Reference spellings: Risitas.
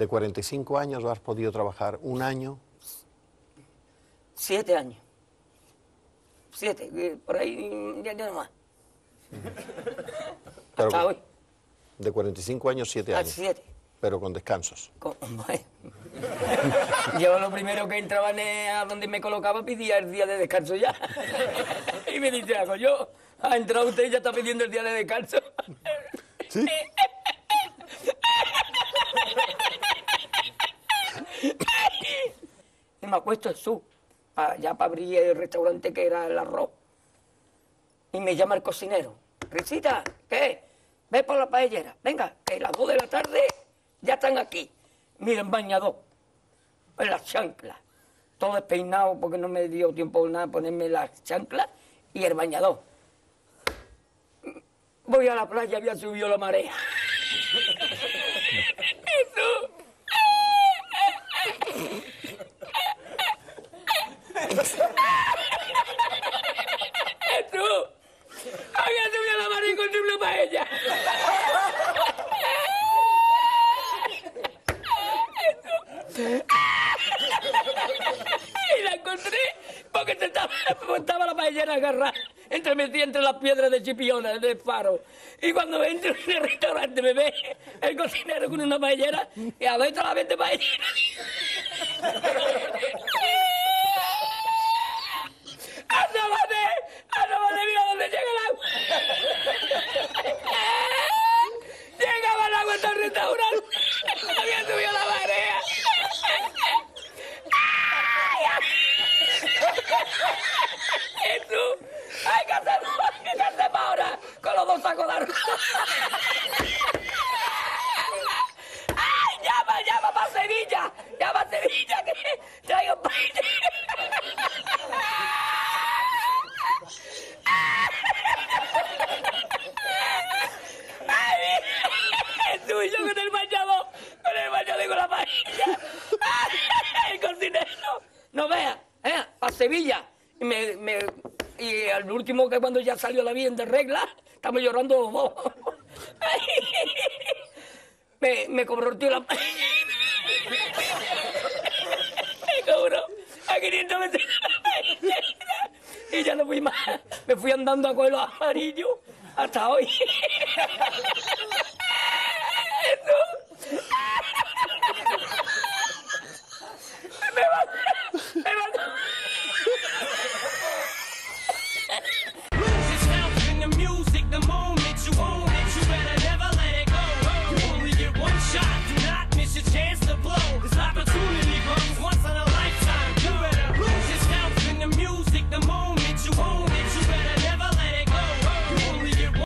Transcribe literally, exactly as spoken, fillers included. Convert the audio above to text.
de cuarenta y cinco años has podido trabajar un año. Siete años. Siete, por ahí ya no más. Pero hasta hoy. De cuarenta y cinco años, siete años. Siete. Pero con descansos. Con... Yo lo primero que entraba a donde me colocaba pedía el día de descanso ya. Y me dice, hago yo, ha entrado usted y ya está pidiendo el día de descanso. ¿Sí? Y me acuesto en su, ya para abrir el restaurante que era el arroz. Y me llama el cocinero. Risita, ¿qué? Ve por la paellera. Venga, que a las dos de la tarde ya están aquí. Miren, bañador, en las chanclas. Todo despeinado porque no me dio tiempo nada de ponerme las chanclas y el bañador. Voy a la playa, había subido la marea. Jesús. Había subido la marea y encontré una paella. Y la encontré porque estaba, estaba la paellera agarrada, entremetida entre las piedras de Chipiona, del faro. Y cuando entro en el restaurante me ve el cocinero con una paellera y a veces la vende paellera. ¡Asómate! ¡Asómate! ¡Mira dónde llega el agua! ¡Llegaba el agua hasta el restaurante! ¡Había subido la marea! ¡Jesús! ¡Ay, qué hacemos! ¿Qué hacemos ahora? Con los dos sacos de arroz. ¡Ay, llama, llama para Sevilla! ¡Llama a Sevilla que traigo un país! ¡Ay, Jesús! Y yo con el bañador, con el bañador y con la paella. ¡El cocinero! ¡No veas! ¿Eh? ¡Para Sevilla! Y me... me... Y al último, que cuando ya salió la bien de regla, estamos llorando los dos. Me, me cobró el tío la paella. Me cobró a quinientos veces la paella. Y ya no fui más. Me fui andando a coger los amarillos hasta hoy. Eso